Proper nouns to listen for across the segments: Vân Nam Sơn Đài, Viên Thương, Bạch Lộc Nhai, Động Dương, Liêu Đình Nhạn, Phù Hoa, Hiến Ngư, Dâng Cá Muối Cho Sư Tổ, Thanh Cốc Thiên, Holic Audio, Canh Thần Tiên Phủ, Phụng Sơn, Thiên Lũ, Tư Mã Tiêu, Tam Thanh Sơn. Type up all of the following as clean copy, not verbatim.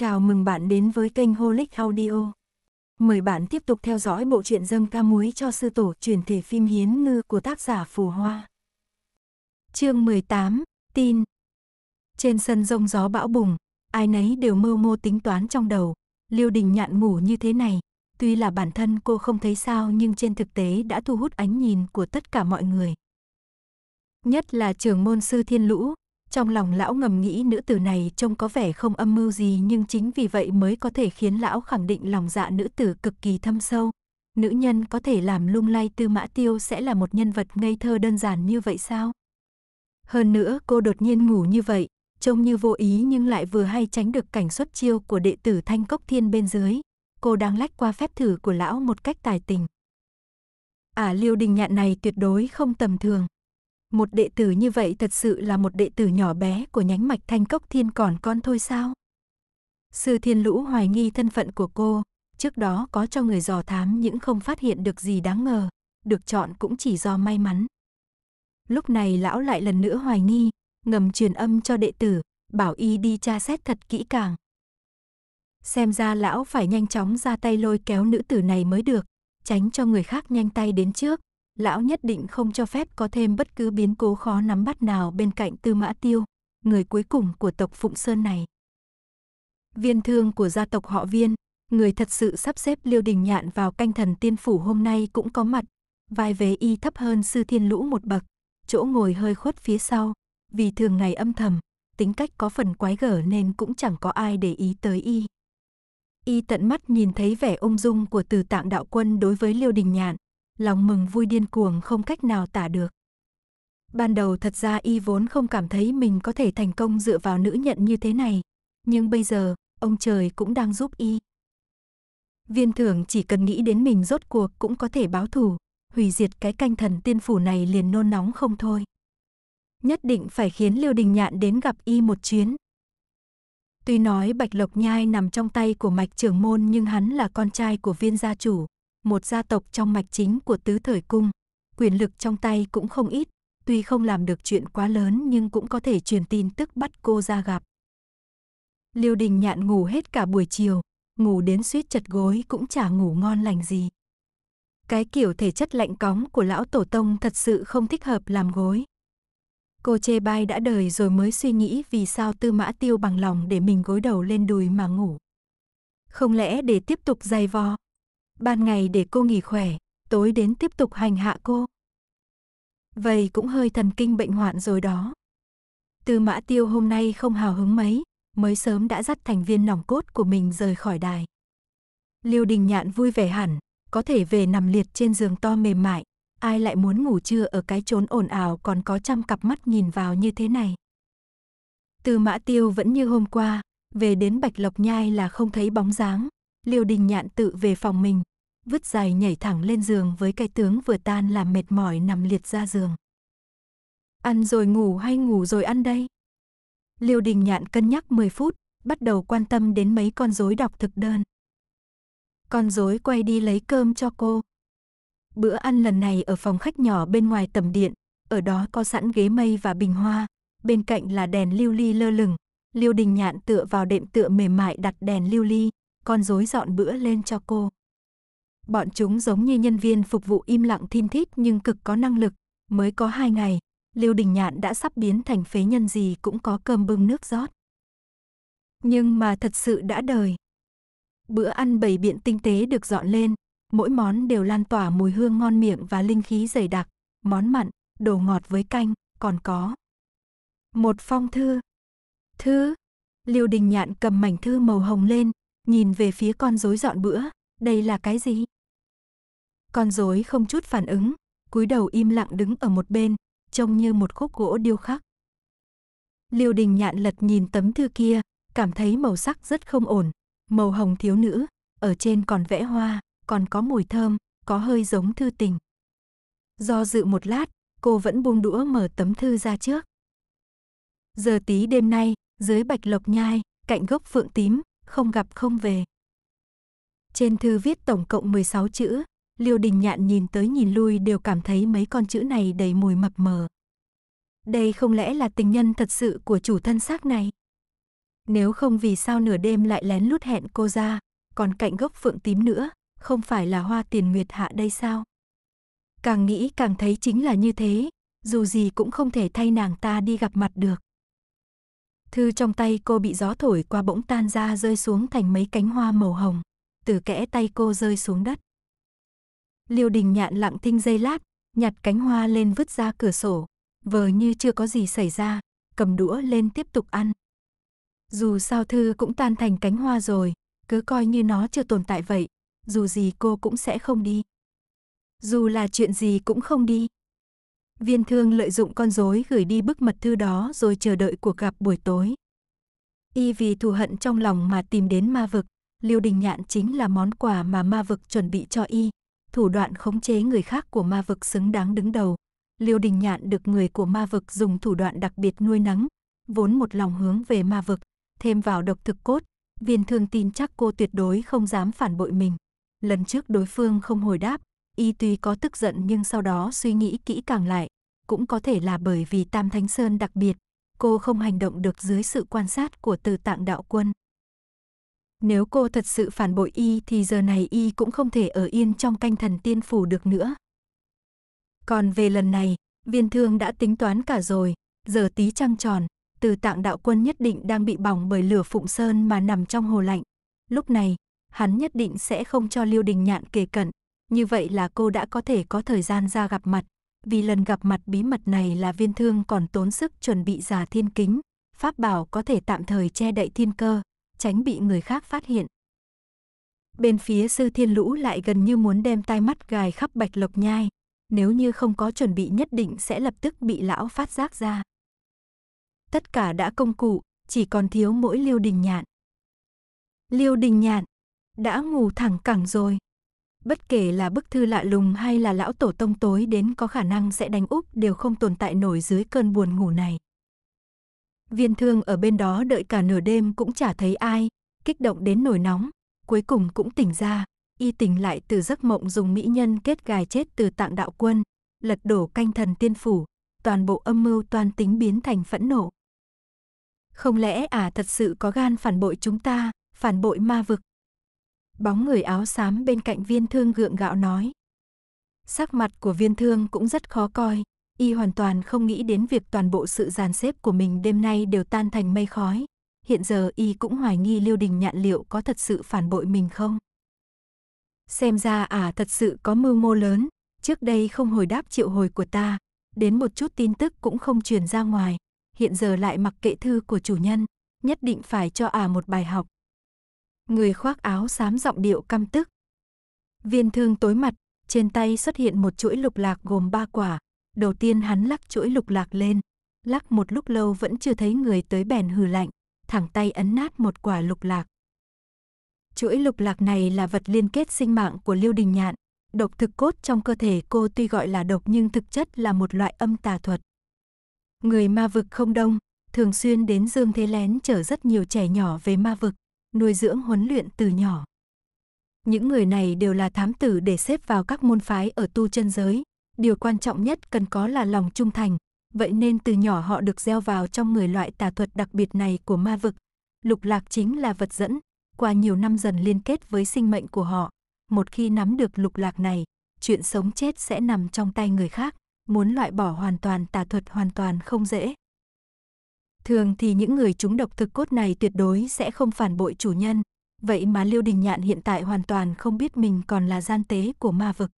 Chào mừng bạn đến với kênh Holic Audio. Mời bạn tiếp tục theo dõi bộ truyện Dâng Ca Muối Cho Sư Tổ chuyển thể phim Hiến Ngư của tác giả Phù Hoa. Chương 18, tin. Trên sân rông gió bão bùng, ai nấy đều mưu mô tính toán trong đầu. Liêu Đình Nhạn ngủ như thế này, tuy là bản thân cô không thấy sao nhưng trên thực tế đã thu hút ánh nhìn của tất cả mọi người. Nhất là trưởng môn sư Thiên Lũ. Trong lòng lão ngầm nghĩ nữ tử này trông có vẻ không âm mưu gì, nhưng chính vì vậy mới có thể khiến lão khẳng định lòng dạ nữ tử cực kỳ thâm sâu. Nữ nhân có thể làm lung lay Tư Mã Tiêu sẽ là một nhân vật ngây thơ đơn giản như vậy sao? Hơn nữa cô đột nhiên ngủ như vậy, trông như vô ý nhưng lại vừa hay tránh được cảnh xuất chiêu của đệ tử Thanh Cốc Thiên bên dưới. Cô đang lách qua phép thử của lão một cách tài tình. Liêu Đình Nhạn này tuyệt đối không tầm thường. Một đệ tử như vậy thật sự là một đệ tử nhỏ bé của nhánh mạch Thanh Cốc Thiên còn con thôi sao? Sư Thiên Lũ hoài nghi thân phận của cô, trước đó có cho người dò thám nhưng không phát hiện được gì đáng ngờ, được chọn cũng chỉ do may mắn. Lúc này lão lại lần nữa hoài nghi, ngầm truyền âm cho đệ tử, bảo y đi tra xét thật kỹ càng. Xem ra lão phải nhanh chóng ra tay lôi kéo nữ tử này mới được, tránh cho người khác nhanh tay đến trước. Lão nhất định không cho phép có thêm bất cứ biến cố khó nắm bắt nào bên cạnh Tư Mã Tiêu, người cuối cùng của tộc Phụng Sơn này. Viên Thương của gia tộc họ Viên, người thật sự sắp xếp Liêu Đình Nhạn vào Canh Thần Tiên Phủ hôm nay cũng có mặt. Vai vế y thấp hơn sư Thiên Lũ một bậc, chỗ ngồi hơi khuất phía sau. Vì thường ngày âm thầm, tính cách có phần quái gở nên cũng chẳng có ai để ý tới y. Y tận mắt nhìn thấy vẻ ung dung của Từ Tạng Đạo Quân đối với Liêu Đình Nhạn. Lòng mừng vui điên cuồng không cách nào tả được. Ban đầu thật ra y vốn không cảm thấy mình có thể thành công dựa vào nữ nhân như thế này. Nhưng bây giờ, ông trời cũng đang giúp y. Viên Thưởng chỉ cần nghĩ đến mình rốt cuộc cũng có thể báo thù, hủy diệt cái Canh Thần Tiên Phủ này liền nôn nóng không thôi. Nhất định phải khiến Liêu Đình Nhạn đến gặp y một chuyến. Tuy nói Bạch Lộc Nhai nằm trong tay của mạch trưởng môn nhưng hắn là con trai của Viên gia chủ. Một gia tộc trong mạch chính của Tứ Thời Cung, quyền lực trong tay cũng không ít, tuy không làm được chuyện quá lớn nhưng cũng có thể truyền tin tức bắt cô ra gặp. Liêu Đình Nhạn ngủ hết cả buổi chiều, ngủ đến suýt chật gối cũng chả ngủ ngon lành gì. Cái kiểu thể chất lạnh cóng của lão tổ tông thật sự không thích hợp làm gối. Cô chê bai đã đời rồi mới suy nghĩ vì sao Tư Mã Tiêu bằng lòng để mình gối đầu lên đùi mà ngủ. Không lẽ để tiếp tục dày vò? Ban ngày để cô nghỉ khỏe, tối đến tiếp tục hành hạ cô. Vậy cũng hơi thần kinh bệnh hoạn rồi đó. Tư Mã Tiêu hôm nay không hào hứng mấy, mới sớm đã dắt thành viên nòng cốt của mình rời khỏi đài. Liêu Đình Nhạn vui vẻ hẳn, có thể về nằm liệt trên giường to mềm mại. Ai lại muốn ngủ trưa ở cái chốn ồn ào còn có trăm cặp mắt nhìn vào như thế này. Tư Mã Tiêu vẫn như hôm qua, về đến Bạch Lộc Nhai là không thấy bóng dáng. Liêu Đình Nhạn tự về phòng mình, vứt giày nhảy thẳng lên giường với cái tướng vừa tan làm mệt mỏi nằm liệt ra giường. Ăn rồi ngủ hay ngủ rồi ăn đây? Liêu Đình Nhạn cân nhắc 10 phút, bắt đầu quan tâm đến mấy con rối đọc thực đơn. Con rối quay đi lấy cơm cho cô. Bữa ăn lần này ở phòng khách nhỏ bên ngoài tầm điện, ở đó có sẵn ghế mây và bình hoa, bên cạnh là đèn lưu ly lơ lửng. Liêu Đình Nhạn tựa vào đệm tựa mềm mại đặt đèn lưu ly. Con rối dọn bữa lên cho cô. Bọn chúng giống như nhân viên phục vụ im lặng thin thít nhưng cực có năng lực. Mới có 2 ngày, Liêu Đình Nhạn đã sắp biến thành phế nhân gì cũng có cơm bưng nước rót. Nhưng mà thật sự đã đời. Bữa ăn bày biện tinh tế được dọn lên, mỗi món đều lan tỏa mùi hương ngon miệng và linh khí dày đặc, món mặn, đồ ngọt với canh, còn có một phong thư. Thư, Liêu Đình Nhạn cầm mảnh thư màu hồng lên. Nhìn về phía con rối dọn bữa, đây là cái gì? Con rối không chút phản ứng, cúi đầu im lặng đứng ở một bên, trông như một khúc gỗ điêu khắc. Liêu Đình Nhạn lật nhìn tấm thư kia, cảm thấy màu sắc rất không ổn, màu hồng thiếu nữ, ở trên còn vẽ hoa, còn có mùi thơm, có hơi giống thư tình. Do dự một lát, cô vẫn buông đũa mở tấm thư ra trước. Giờ tí đêm nay, dưới Bạch Lộc Nhai, cạnh gốc phượng tím, không gặp không về. Trên thư viết tổng cộng 16 chữ, Liêu Đình Nhạn nhìn tới nhìn lui đều cảm thấy mấy con chữ này đầy mùi mập mờ. Đây không lẽ là tình nhân thật sự của chủ thân xác này? Nếu không vì sao nửa đêm lại lén lút hẹn cô ra, còn cạnh gốc phượng tím nữa, không phải là Hoa Tiền Nguyệt Hạ đây sao? Càng nghĩ càng thấy chính là như thế, dù gì cũng không thể thay nàng ta đi gặp mặt được. Thư trong tay cô bị gió thổi qua bỗng tan ra rơi xuống thành mấy cánh hoa màu hồng, từ kẽ tay cô rơi xuống đất. Liêu Đình Nhạn lặng thinh giây lát, nhặt cánh hoa lên vứt ra cửa sổ, vờ như chưa có gì xảy ra, cầm đũa lên tiếp tục ăn. Dù sao Thư cũng tan thành cánh hoa rồi, cứ coi như nó chưa tồn tại vậy, dù gì cô cũng sẽ không đi. Dù là chuyện gì cũng không đi. Viên Thương lợi dụng con rối gửi đi bức mật thư đó rồi chờ đợi cuộc gặp buổi tối. Y vì thù hận trong lòng mà tìm đến ma vực, Liêu Đình Nhạn chính là món quà mà ma vực chuẩn bị cho y. Thủ đoạn khống chế người khác của ma vực xứng đáng đứng đầu. Liêu Đình Nhạn được người của ma vực dùng thủ đoạn đặc biệt nuôi nấng, vốn một lòng hướng về ma vực, thêm vào độc thực cốt, Viên Thương tin chắc cô tuyệt đối không dám phản bội mình. Lần trước đối phương không hồi đáp, y tuy có tức giận nhưng sau đó suy nghĩ kỹ càng lại, cũng có thể là bởi vì Tam Thanh Sơn đặc biệt, cô không hành động được dưới sự quan sát của Từ Tạng Đạo Quân. Nếu cô thật sự phản bội y thì giờ này y cũng không thể ở yên trong Canh Thần Tiên Phủ được nữa. Còn về lần này, Viên Thương đã tính toán cả rồi, giờ tí trăng tròn, Từ Tạng Đạo Quân nhất định đang bị bỏng bởi lửa Phụng Sơn mà nằm trong hồ lạnh. Lúc này, hắn nhất định sẽ không cho Liêu Đình Nhạn kề cận, như vậy là cô đã có thể có thời gian ra gặp mặt, vì lần gặp mặt bí mật này là Viên Thương còn tốn sức chuẩn bị giả thiên kính, pháp bảo có thể tạm thời che đậy thiên cơ, tránh bị người khác phát hiện. Bên phía sư Thiên Lũ lại gần như muốn đem tai mắt gài khắp Bạch Lộc Nhai, nếu như không có chuẩn bị nhất định sẽ lập tức bị lão phát giác ra. Tất cả đã công cụ, chỉ còn thiếu mỗi Liêu Đình Nhạn. Liêu Đình Nhạn đã ngủ thẳng cẳng rồi. Bất kể là bức thư lạ lùng hay là lão tổ tông tối đến có khả năng sẽ đánh úp đều không tồn tại nổi dưới cơn buồn ngủ này. Viên Thương ở bên đó đợi cả nửa đêm cũng chả thấy ai, kích động đến nổi nóng, cuối cùng cũng tỉnh ra, y tỉnh lại từ giấc mộng dùng mỹ nhân kết gài chết Từ Tạng Đạo Quân, lật đổ Canh Thần Tiên Phủ, toàn bộ âm mưu toan tính biến thành phẫn nộ. Không lẽ ả thật sự có gan phản bội chúng ta, phản bội ma vực? Bóng người áo xám bên cạnh Viên Thương gượng gạo nói. Sắc mặt của Viên Thương cũng rất khó coi, y hoàn toàn không nghĩ đến việc toàn bộ sự dàn xếp của mình đêm nay đều tan thành mây khói. Hiện giờ y cũng hoài nghi Liêu Đình Nhạn liệu có thật sự phản bội mình không. Xem ra ả thật sự có mưu mô lớn, trước đây không hồi đáp triệu hồi của ta, đến một chút tin tức cũng không truyền ra ngoài, hiện giờ lại mặc kệ thư của chủ nhân, nhất định phải cho ả một bài học. Người khoác áo xám giọng điệu căm tức. Viên Thương tối mặt, trên tay xuất hiện một chuỗi lục lạc gồm 3 quả. Đầu tiên hắn lắc chuỗi lục lạc lên, lắc một lúc lâu vẫn chưa thấy người tới bèn hừ lạnh, thẳng tay ấn nát một quả lục lạc. Chuỗi lục lạc này là vật liên kết sinh mạng của Liêu Đình Nhạn. Độc thực cốt trong cơ thể cô tuy gọi là độc nhưng thực chất là một loại âm tà thuật. Người ma vực không đông, thường xuyên đến Dương Thế lén chở rất nhiều trẻ nhỏ về ma vực, nuôi dưỡng huấn luyện từ nhỏ. Những người này đều là thám tử để xếp vào các môn phái ở tu chân giới. Điều quan trọng nhất cần có là lòng trung thành, vậy nên từ nhỏ họ được gieo vào trong người loại tà thuật đặc biệt này của ma vực. Lục lạc chính là vật dẫn, qua nhiều năm dần liên kết với sinh mệnh của họ. Một khi nắm được lục lạc này, chuyện sống chết sẽ nằm trong tay người khác, muốn loại bỏ hoàn toàn tà thuật hoàn toàn không dễ. Thường thì những người trúng độc thực cốt này tuyệt đối sẽ không phản bội chủ nhân, vậy mà Liêu Đình Nhạn hiện tại hoàn toàn không biết mình còn là gian tế của ma vực.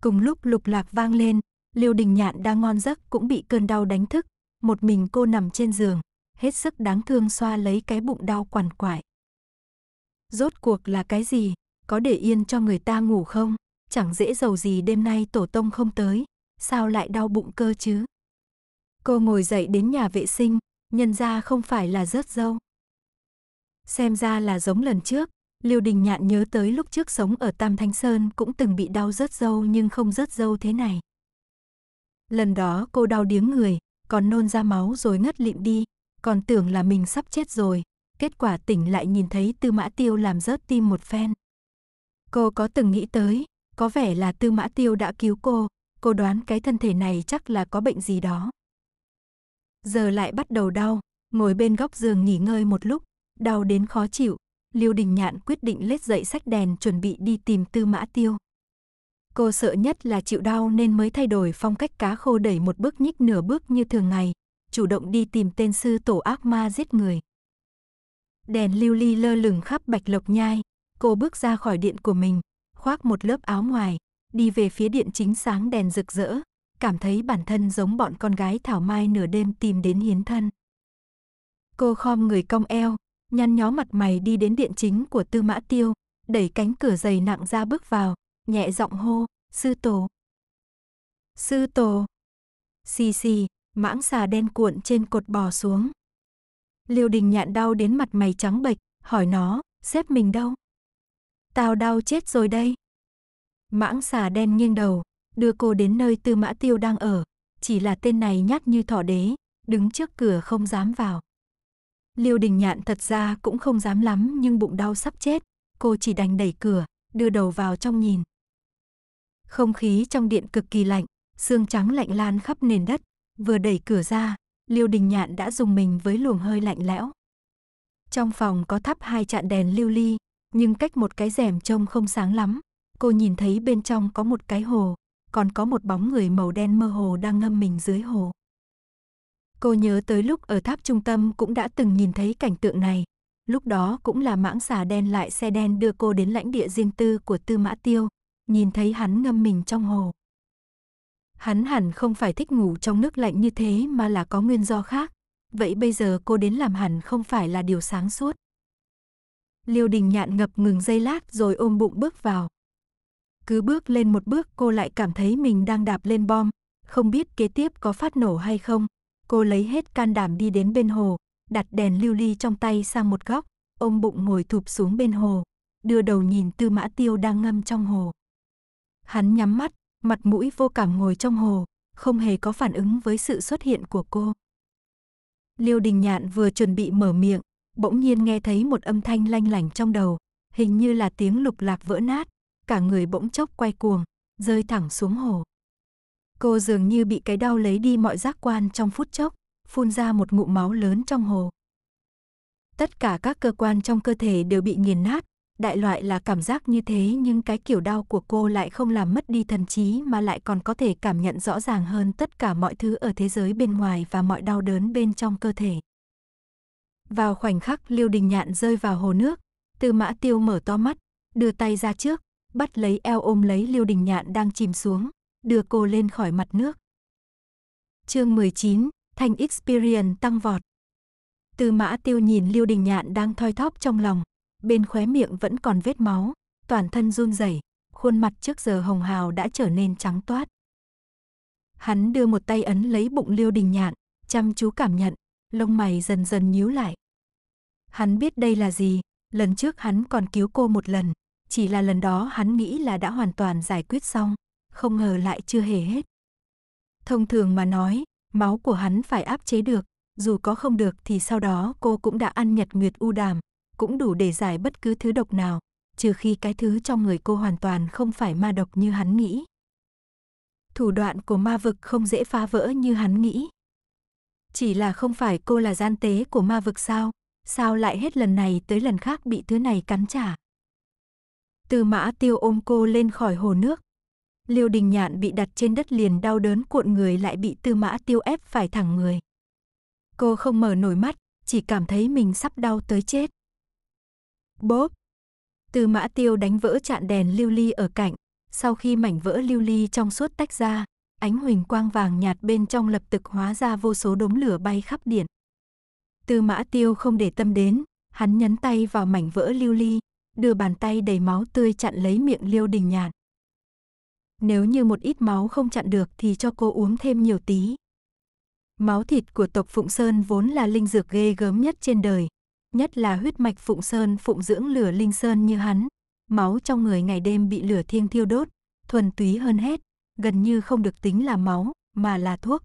Cùng lúc lục lạc vang lên, Liêu Đình Nhạn đang ngon giấc cũng bị cơn đau đánh thức, một mình cô nằm trên giường, hết sức đáng thương xoa lấy cái bụng đau quằn quại. Rốt cuộc là cái gì, có để yên cho người ta ngủ không, chẳng dễ dầu gì đêm nay tổ tông không tới, sao lại đau bụng cơ chứ? Cô ngồi dậy đến nhà vệ sinh, nhân ra không phải là rớt râu. Xem ra là giống lần trước, Liêu Đình Nhạn nhớ tới lúc trước sống ở Tam Thanh Sơn cũng từng bị đau rớt râu nhưng không rớt râu thế này. Lần đó cô đau điếng người, còn nôn ra máu rồi ngất lịm đi, còn tưởng là mình sắp chết rồi, kết quả tỉnh lại nhìn thấy Tư Mã Tiêu làm rớt tim một phen. Cô có từng nghĩ tới, có vẻ là Tư Mã Tiêu đã cứu cô đoán cái thân thể này chắc là có bệnh gì đó. Giờ lại bắt đầu đau, ngồi bên góc giường nghỉ ngơi một lúc, đau đến khó chịu, Liêu Đình Nhạn quyết định lết dậy sách đèn chuẩn bị đi tìm Tư Mã Tiêu. Cô sợ nhất là chịu đau nên mới thay đổi phong cách cá khô đẩy một bước nhích nửa bước như thường ngày, chủ động đi tìm tên sư tổ ác ma giết người. Đèn lưu ly lơ lửng khắp Bạch Lộc Nhai, cô bước ra khỏi điện của mình, khoác một lớp áo ngoài, đi về phía điện chính sáng đèn rực rỡ, cảm thấy bản thân giống bọn con gái thảo mai nửa đêm tìm đến hiến thân. Cô khom người cong eo, nhăn nhó mặt mày đi đến điện chính của Tư Mã Tiêu, đẩy cánh cửa dày nặng ra bước vào, nhẹ giọng hô, sư tổ. Sư tổ. Xì xì, mãng xà đen cuộn trên cột bò xuống. Liêu Đình Nhạn đau đến mặt mày trắng bệch, hỏi nó, sếp mình đâu? Tao đau chết rồi đây. Mãng xà đen nghiêng đầu, đưa cô đến nơi Tư Mã Tiêu đang ở, chỉ là tên này nhát như thỏ đế, đứng trước cửa không dám vào. Liêu Đình Nhạn thật ra cũng không dám lắm nhưng bụng đau sắp chết, cô chỉ đành đẩy cửa, đưa đầu vào trong nhìn. Không khí trong điện cực kỳ lạnh, sương trắng lạnh lan khắp nền đất, vừa đẩy cửa ra, Liêu Đình Nhạn đã rùng mình với luồng hơi lạnh lẽo. Trong phòng có thắp hai chạn đèn lưu ly, nhưng cách một cái rèm trông không sáng lắm, cô nhìn thấy bên trong có một cái hồ, còn có một bóng người màu đen mơ hồ đang ngâm mình dưới hồ. Cô nhớ tới lúc ở tháp trung tâm cũng đã từng nhìn thấy cảnh tượng này, lúc đó cũng là mãng xà đen lại xe đen đưa cô đến lãnh địa riêng tư của Tư Mã Tiêu, nhìn thấy hắn ngâm mình trong hồ. Hắn hẳn không phải thích ngủ trong nước lạnh như thế mà là có nguyên do khác, vậy bây giờ cô đến làm hẳn không phải là điều sáng suốt. Liêu Đình Nhạn ngập ngừng giây lát rồi ôm bụng bước vào. Cứ bước lên một bước cô lại cảm thấy mình đang đạp lên bom, không biết kế tiếp có phát nổ hay không. Cô lấy hết can đảm đi đến bên hồ, đặt đèn lưu ly trong tay sang một góc, ôm bụng ngồi thụp xuống bên hồ, đưa đầu nhìn Tư Mã Tiêu đang ngâm trong hồ. Hắn nhắm mắt, mặt mũi vô cảm ngồi trong hồ, không hề có phản ứng với sự xuất hiện của cô. Liêu Đình Nhạn vừa chuẩn bị mở miệng, bỗng nhiên nghe thấy một âm thanh lanh lảnh trong đầu, hình như là tiếng lục lạc vỡ nát, cả người bỗng chốc quay cuồng, rơi thẳng xuống hồ. Cô dường như bị cái đau lấy đi mọi giác quan trong phút chốc, phun ra một ngụm máu lớn trong hồ. Tất cả các cơ quan trong cơ thể đều bị nghiền nát, đại loại là cảm giác như thế nhưng cái kiểu đau của cô lại không làm mất đi thần trí mà lại còn có thể cảm nhận rõ ràng hơn tất cả mọi thứ ở thế giới bên ngoài và mọi đau đớn bên trong cơ thể. Vào khoảnh khắc Liêu Đình Nhạn rơi vào hồ nước, Tư Mã Tiêu mở to mắt, đưa tay ra trước, bắt lấy eo ôm lấy Liêu Đình Nhạn đang chìm xuống, đưa cô lên khỏi mặt nước. Chương 19, Thanh Experience tăng vọt. Tư Mã Tiêu nhìn Liêu Đình Nhạn đang thoi thóp trong lòng, bên khóe miệng vẫn còn vết máu, toàn thân run rẩy, khuôn mặt trước giờ hồng hào đã trở nên trắng toát. Hắn đưa một tay ấn lấy bụng Liêu Đình Nhạn, chăm chú cảm nhận, lông mày dần dần nhíu lại. Hắn biết đây là gì, lần trước hắn còn cứu cô một lần, chỉ là lần đó hắn nghĩ là đã hoàn toàn giải quyết xong. Không ngờ lại chưa hề hết. Thông thường mà nói, máu của hắn phải áp chế được, dù có không được thì sau đó cô cũng đã ăn nhật nguyệt u đàm, cũng đủ để giải bất cứ thứ độc nào, trừ khi cái thứ trong người cô hoàn toàn không phải ma độc như hắn nghĩ. Thủ đoạn của ma vực không dễ phá vỡ như hắn nghĩ. Chỉ là không phải cô là gian tế của ma vực sao? Sao lại hết lần này tới lần khác bị thứ này cắn trả? Tư Mã Tiêu ôm cô lên khỏi hồ nước. Liêu Đình Nhạn bị đặt trên đất liền đau đớn cuộn người lại bị Tư Mã Tiêu ép phải thẳng người. Cô không mở nổi mắt, chỉ cảm thấy mình sắp đau tới chết. Bốp! Tư Mã Tiêu đánh vỡ chạn đèn lưu ly ở cạnh. Sau khi mảnh vỡ lưu ly trong suốt tách ra, ánh huỳnh quang vàng nhạt bên trong lập tức hóa ra vô số đốm lửa bay khắp điện. Tư Mã Tiêu không để tâm đến, hắn nhấn tay vào mảnh vỡ lưu ly, đưa bàn tay đầy máu tươi chặn lấy miệng Liêu Đình Nhạn. Nếu như một ít máu không chặn được thì cho cô uống thêm nhiều tí. Máu thịt của tộc Phụng Sơn vốn là linh dược ghê gớm nhất trên đời. Nhất là huyết mạch Phụng Sơn phụng dưỡng lửa linh sơn như hắn. Máu trong người ngày đêm bị lửa thiêng thiêu đốt, thuần túy hơn hết, gần như không được tính là máu, mà là thuốc.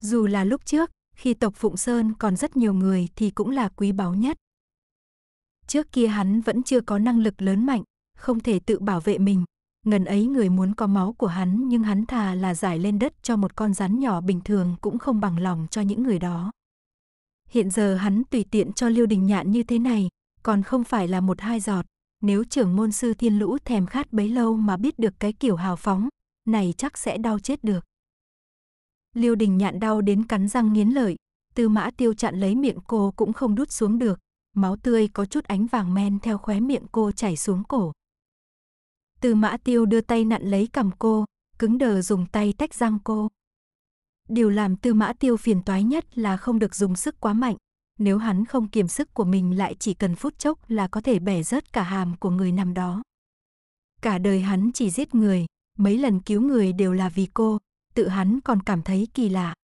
Dù là lúc trước, khi tộc Phụng Sơn còn rất nhiều người thì cũng là quý báu nhất. Trước kia hắn vẫn chưa có năng lực lớn mạnh, không thể tự bảo vệ mình. Ngần ấy người muốn có máu của hắn nhưng hắn thà là rải lên đất cho một con rắn nhỏ bình thường cũng không bằng lòng cho những người đó. Hiện giờ hắn tùy tiện cho Liêu Đình Nhạn như thế này, còn không phải là một hai giọt. Nếu trưởng môn sư Thiên Lũ thèm khát bấy lâu mà biết được cái kiểu hào phóng này chắc sẽ đau chết được. Liêu Đình Nhạn đau đến cắn răng nghiến lợi, Tư Mã Tiêu chặn lấy miệng cô cũng không đút xuống được, máu tươi có chút ánh vàng men theo khóe miệng cô chảy xuống cổ. Tư Mã Tiêu đưa tay nặn lấy cằm cô, cứng đờ dùng tay tách răng cô. Điều làm Tư Mã Tiêu phiền toái nhất là không được dùng sức quá mạnh, nếu hắn không kiềm sức của mình lại chỉ cần phút chốc là có thể bẻ rớt cả hàm của người nằm đó. Cả đời hắn chỉ giết người, mấy lần cứu người đều là vì cô, tự hắn còn cảm thấy kỳ lạ.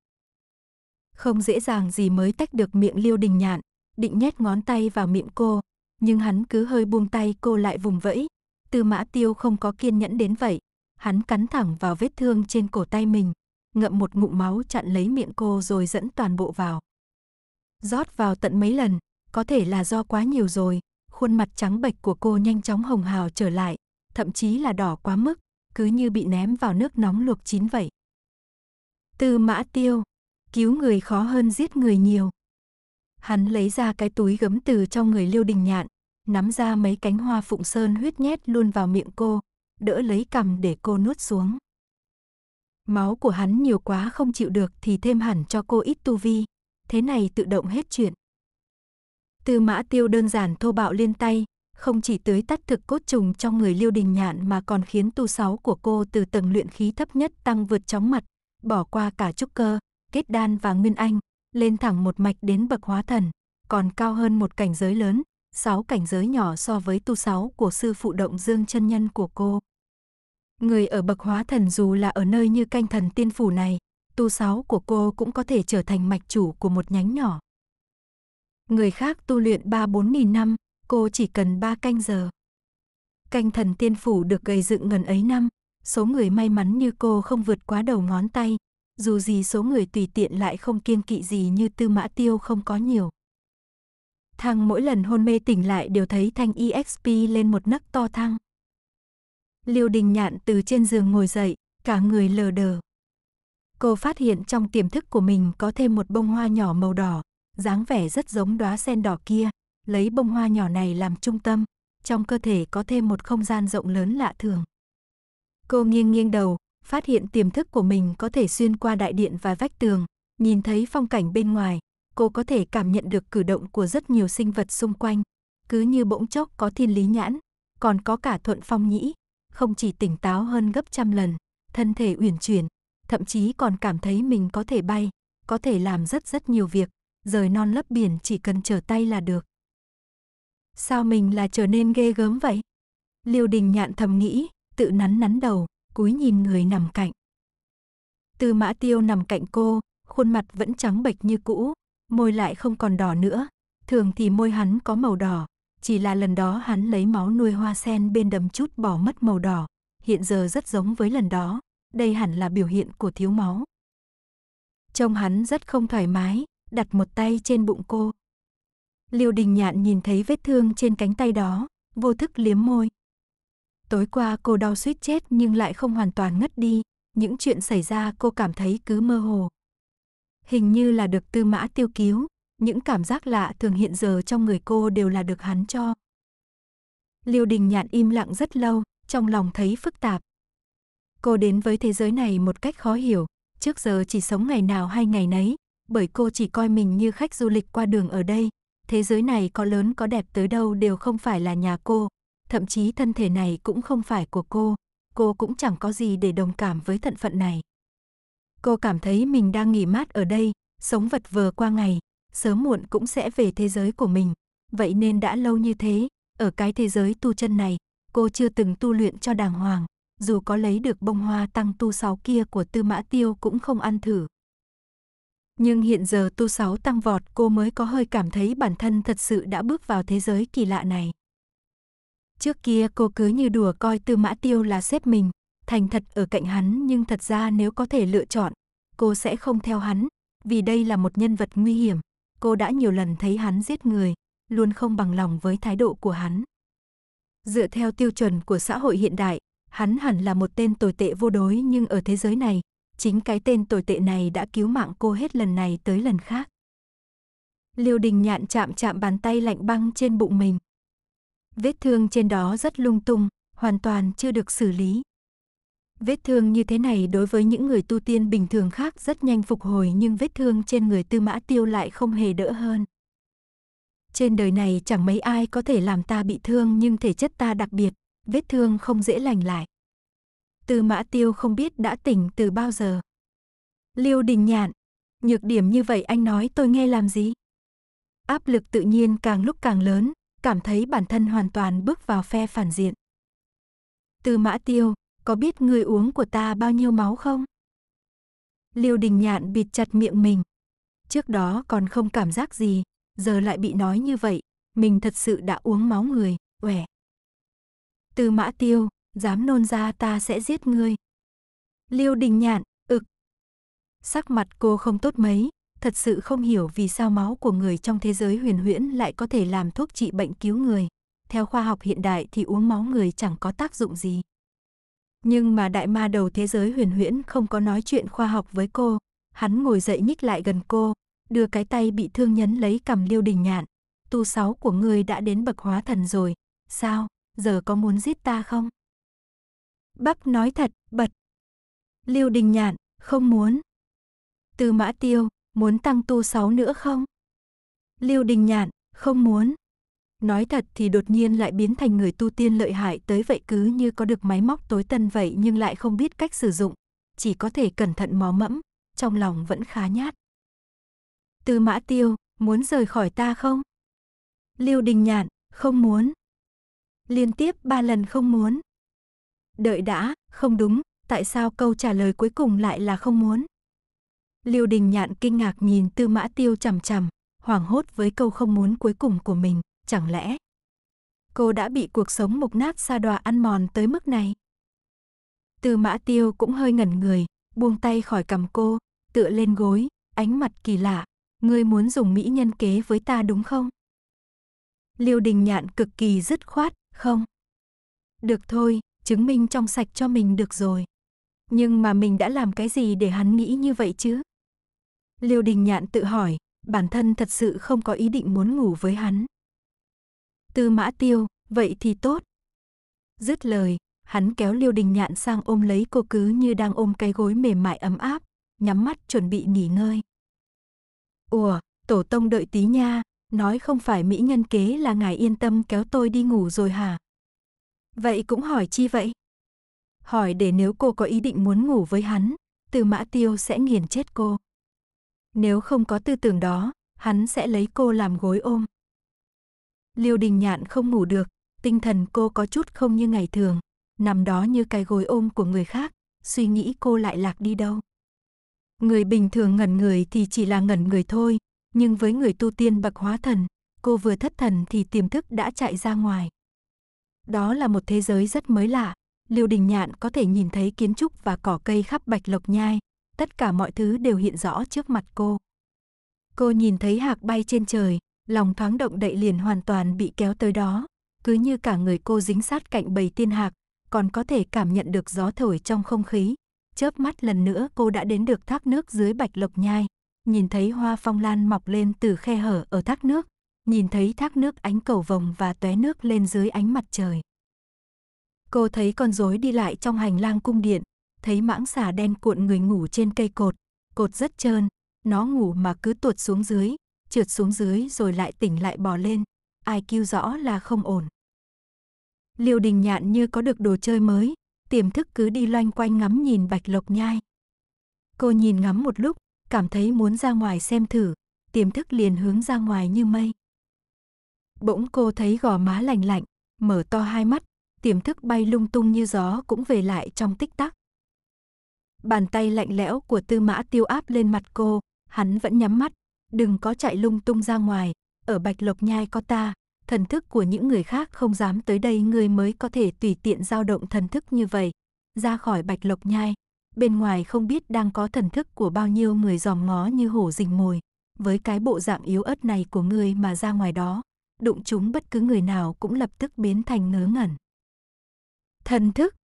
Không dễ dàng gì mới tách được miệng Liêu Đình Nhạn, định nhét ngón tay vào miệng cô, nhưng hắn cứ hơi buông tay cô lại vùng vẫy. Tư Mã Tiêu không có kiên nhẫn đến vậy, hắn cắn thẳng vào vết thương trên cổ tay mình, ngậm một ngụm máu chặn lấy miệng cô rồi dẫn toàn bộ vào. Rót vào tận mấy lần, có thể là do quá nhiều rồi, khuôn mặt trắng bệch của cô nhanh chóng hồng hào trở lại, thậm chí là đỏ quá mức, cứ như bị ném vào nước nóng luộc chín vậy. Tư Mã Tiêu, cứu người khó hơn giết người nhiều. Hắn lấy ra cái túi gấm từ trong người Liêu Đình Nhạn, nắm ra mấy cánh hoa phụng sơn huyết nhét luôn vào miệng cô, đỡ lấy cằm để cô nuốt xuống. Máu của hắn nhiều quá không chịu được thì thêm hẳn cho cô ít tu vi, thế này tự động hết chuyện. Tư Mã Tiêu đơn giản thô bạo liên tay, không chỉ tưới tắt thực cốt trùng trong người Liêu Đình Nhạn mà còn khiến tu sáu của cô từ tầng luyện khí thấp nhất tăng vượt chóng mặt, bỏ qua cả trúc cơ, kết đan và nguyên anh, lên thẳng một mạch đến bậc hóa thần, còn cao hơn một cảnh giới lớn, 6 cảnh giới nhỏ so với tu sáu của sư phụ Động Dương chân nhân của cô. Người ở bậc hóa thần dù là ở nơi như Canh Thần Tiên Phủ này, tu sáu của cô cũng có thể trở thành mạch chủ của một nhánh nhỏ. Người khác tu luyện 3-4.000 năm, cô chỉ cần 3 canh giờ. Canh Thần Tiên Phủ được gây dựng gần ấy năm, số người may mắn như cô không vượt quá đầu ngón tay, dù gì số người tùy tiện lại không kiêng kỵ gì như Tư Mã Tiêu không có nhiều. Thằng mỗi lần hôn mê tỉnh lại đều thấy thanh EXP lên một nấc to thăng. Liêu Đình Nhạn từ trên giường ngồi dậy, cả người lờ đờ. Cô phát hiện trong tiềm thức của mình có thêm một bông hoa nhỏ màu đỏ, dáng vẻ rất giống đóa sen đỏ kia, lấy bông hoa nhỏ này làm trung tâm, trong cơ thể có thêm một không gian rộng lớn lạ thường. Cô nghiêng đầu, phát hiện tiềm thức của mình có thể xuyên qua đại điện và vách tường, nhìn thấy phong cảnh bên ngoài, cô có thể cảm nhận được cử động của rất nhiều sinh vật xung quanh, cứ như bỗng chốc có thiên lý nhãn, còn có cả thuận phong nhĩ, không chỉ tỉnh táo hơn gấp trăm lần, thân thể uyển chuyển, thậm chí còn cảm thấy mình có thể bay, có thể làm rất nhiều việc, rời non lấp biển chỉ cần trở tay là được. Sao mình là trở nên ghê gớm vậy? Liêu Đình Nhạn thầm nghĩ, tự nắn đầu, cúi nhìn người nằm cạnh. Tư Mã Tiêu nằm cạnh cô, khuôn mặt vẫn trắng bệch như cũ, môi lại không còn đỏ nữa, thường thì môi hắn có màu đỏ, chỉ là lần đó hắn lấy máu nuôi hoa sen bên đầm chút bỏ mất màu đỏ, hiện giờ rất giống với lần đó, đây hẳn là biểu hiện của thiếu máu. Trông hắn rất không thoải mái, đặt một tay trên bụng cô. Liêu Đình Nhạn nhìn thấy vết thương trên cánh tay đó, vô thức liếm môi. Tối qua cô đau suýt chết nhưng lại không hoàn toàn ngất đi, những chuyện xảy ra cô cảm thấy cứ mơ hồ. Hình như là được Tư Mã Tiêu cứu, những cảm giác lạ thường hiện giờ trong người cô đều là được hắn cho. Liêu Đình Nhạn im lặng rất lâu, trong lòng thấy phức tạp. Cô đến với thế giới này một cách khó hiểu, trước giờ chỉ sống ngày nào hay ngày nấy, bởi cô chỉ coi mình như khách du lịch qua đường ở đây. Thế giới này có lớn có đẹp tới đâu đều không phải là nhà cô, thậm chí thân thể này cũng không phải của cô cũng chẳng có gì để đồng cảm với thân phận này. Cô cảm thấy mình đang nghỉ mát ở đây, sống vật vờ qua ngày, sớm muộn cũng sẽ về thế giới của mình, vậy nên đã lâu như thế, ở cái thế giới tu chân này, cô chưa từng tu luyện cho đàng hoàng, dù có lấy được bông hoa tăng tu sáu kia của Tư Mã Tiêu cũng không ăn thử. Nhưng hiện giờ tu sáu tăng vọt cô mới có hơi cảm thấy bản thân thật sự đã bước vào thế giới kỳ lạ này. Trước kia cô cứ như đùa coi Tư Mã Tiêu là sếp mình, thành thật ở cạnh hắn nhưng thật ra nếu có thể lựa chọn, cô sẽ không theo hắn, vì đây là một nhân vật nguy hiểm, cô đã nhiều lần thấy hắn giết người, luôn không bằng lòng với thái độ của hắn. Dựa theo tiêu chuẩn của xã hội hiện đại, hắn hẳn là một tên tồi tệ vô đối nhưng ở thế giới này, chính cái tên tồi tệ này đã cứu mạng cô hết lần này tới lần khác. Liêu Đình Nhạn chạm bàn tay lạnh băng trên bụng mình. Vết thương trên đó rất lung tung, hoàn toàn chưa được xử lý. Vết thương như thế này đối với những người tu tiên bình thường khác rất nhanh phục hồi, nhưng vết thương trên người Tư Mã Tiêu lại không hề đỡ hơn. Trên đời này chẳng mấy ai có thể làm ta bị thương, nhưng thể chất ta đặc biệt, vết thương không dễ lành lại. Tư Mã Tiêu không biết đã tỉnh từ bao giờ. Liêu Đình Nhạn, nhược điểm như vậy anh nói tôi nghe làm gì? Áp lực tự nhiên càng lúc càng lớn, cảm thấy bản thân hoàn toàn bước vào phe phản diện. Tư Mã Tiêu, có biết người uống của ta bao nhiêu máu không? Liêu Đình Nhạn bịt chặt miệng mình. Trước đó còn không cảm giác gì, giờ lại bị nói như vậy, mình thật sự đã uống máu người, uể. Tư Mã Tiêu, dám nôn ra ta sẽ giết ngươi. Liêu Đình Nhạn, Sắc mặt cô không tốt mấy, thật sự không hiểu vì sao máu của người trong thế giới huyền huyễn lại có thể làm thuốc trị bệnh cứu người. Theo khoa học hiện đại thì uống máu người chẳng có tác dụng gì. Nhưng mà đại ma đầu thế giới huyền huyễn không có nói chuyện khoa học với cô. Hắn ngồi dậy nhích lại gần cô, đưa cái tay bị thương nhấn lấy cằm Liêu Đình Nhạn. Tu sáu của ngươi đã đến bậc hóa thần rồi, sao, giờ có muốn giết ta không? Bắp nói thật, bật. Liêu Đình Nhạn, không muốn. Tư Mã Tiêu, muốn tăng tu 6 nữa không? Liêu Đình Nhạn, không muốn. Nói thật thì đột nhiên lại biến thành người tu tiên lợi hại tới vậy, cứ như có được máy móc tối tân vậy nhưng lại không biết cách sử dụng. Chỉ có thể cẩn thận mò mẫm, trong lòng vẫn khá nhát. Tư Mã Tiêu, muốn rời khỏi ta không? Liêu Đình Nhạn, không muốn. Liên tiếp 3 lần không muốn. Đợi đã, không đúng, tại sao câu trả lời cuối cùng lại là không muốn? Liêu Đình Nhạn kinh ngạc nhìn Tư Mã Tiêu chằm chằm, hoảng hốt với câu không muốn cuối cùng của mình, chẳng lẽ cô đã bị cuộc sống mục nát sa đọa ăn mòn tới mức này? Tư Mã Tiêu cũng hơi ngẩn người, buông tay khỏi cằm cô, tựa lên gối, ánh mặt kỳ lạ, ngươi muốn dùng mỹ nhân kế với ta đúng không? Liêu Đình Nhạn cực kỳ dứt khoát, không. Được thôi, chứng minh trong sạch cho mình được rồi. Nhưng mà mình đã làm cái gì để hắn nghĩ như vậy chứ? Liêu Đình Nhạn tự hỏi, bản thân thật sự không có ý định muốn ngủ với hắn. Tư Mã Tiêu, vậy thì tốt. Dứt lời, hắn kéo Liêu Đình Nhạn sang ôm lấy cô cứ như đang ôm cái gối mềm mại ấm áp, nhắm mắt chuẩn bị nghỉ ngơi. Ủa, tổ tông đợi tí nha, nói không phải mỹ nhân kế là ngài yên tâm kéo tôi đi ngủ rồi hả? Vậy cũng hỏi chi vậy? Hỏi để nếu cô có ý định muốn ngủ với hắn, Tư Mã Tiêu sẽ nghiền chết cô. Nếu không có tư tưởng đó, hắn sẽ lấy cô làm gối ôm. Liêu Đình Nhạn không ngủ được, tinh thần cô có chút không như ngày thường, nằm đó như cái gối ôm của người khác, suy nghĩ cô lại lạc đi đâu. Người bình thường ngẩn người thì chỉ là ngẩn người thôi, nhưng với người tu tiên bậc hóa thần, cô vừa thất thần thì tiềm thức đã chạy ra ngoài. Đó là một thế giới rất mới lạ. Liêu Đình Nhạn có thể nhìn thấy kiến trúc và cỏ cây khắp Bạch Lộc Nhai, tất cả mọi thứ đều hiện rõ trước mặt cô. Cô nhìn thấy hạc bay trên trời, lòng thoáng động đậy liền hoàn toàn bị kéo tới đó, cứ như cả người cô dính sát cạnh bầy tiên hạc, còn có thể cảm nhận được gió thổi trong không khí. Chớp mắt lần nữa cô đã đến được thác nước dưới Bạch Lộc Nhai, nhìn thấy hoa phong lan mọc lên từ khe hở ở thác nước, nhìn thấy thác nước ánh cầu vồng và tóe nước lên dưới ánh mặt trời. Cô thấy con rối đi lại trong hành lang cung điện, thấy mãng xà đen cuộn người ngủ trên cây cột, cột rất trơn, nó ngủ mà cứ tuột xuống dưới, trượt xuống dưới rồi lại tỉnh lại bò lên, ai kêu rõ là không ổn. Liêu Đình Nhạn như có được đồ chơi mới, tiềm thức cứ đi loanh quanh ngắm nhìn Bạch Lộc Nhai. Cô nhìn ngắm một lúc, cảm thấy muốn ra ngoài xem thử, tiềm thức liền hướng ra ngoài như mây. Bỗng cô thấy gò má lạnh lạnh, mở to hai mắt. Tiềm thức bay lung tung như gió cũng về lại trong tích tắc. Bàn tay lạnh lẽo của Tư Mã Tiêu áp lên mặt cô, hắn vẫn nhắm mắt, đừng có chạy lung tung ra ngoài, ở Bạch Lộc Nhai có ta, thần thức của những người khác không dám tới đây, ngươi mới có thể tùy tiện dao động thần thức như vậy. Ra khỏi Bạch Lộc Nhai, bên ngoài không biết đang có thần thức của bao nhiêu người dòm ngó như hổ rình mồi, với cái bộ dạng yếu ớt này của ngươi mà ra ngoài đó, đụng chúng bất cứ người nào cũng lập tức biến thành ngớ ngẩn. Thần thức,